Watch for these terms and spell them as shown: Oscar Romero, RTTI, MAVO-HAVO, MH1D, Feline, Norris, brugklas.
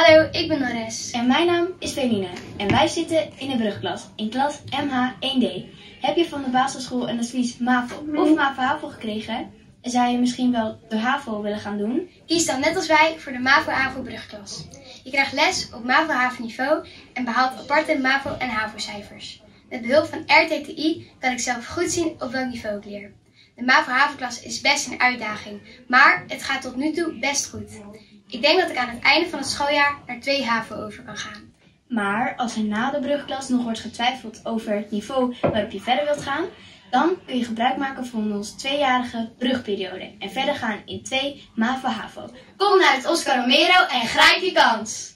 Hallo, ik ben Norris. En mijn naam is Feline. En wij zitten in de brugklas, in klas MH1D. Heb je van de basisschool een advies MAVO of MAVO-HAVO gekregen? En zou je misschien wel de HAVO willen gaan doen? Kies dan net als wij voor de MAVO-HAVO brugklas. Je krijgt les op MAVO-HAVO niveau en behaalt aparte MAVO- en HAVO-cijfers. Met behulp van RTTI kan ik zelf goed zien op welk niveau ik leer. De MAVO-HAVO-klas is best een uitdaging, maar het gaat tot nu toe best goed. Ik denk dat ik aan het einde van het schooljaar naar 2 HAVO over kan gaan. Maar als er na de brugklas nog wordt getwijfeld over het niveau waarop je verder wilt gaan, dan kun je gebruik maken van onze 2-jarige brugperiode en verder gaan in 2 MAVO-HAVO. Kom naar het Oscar Romero en grijp je kans!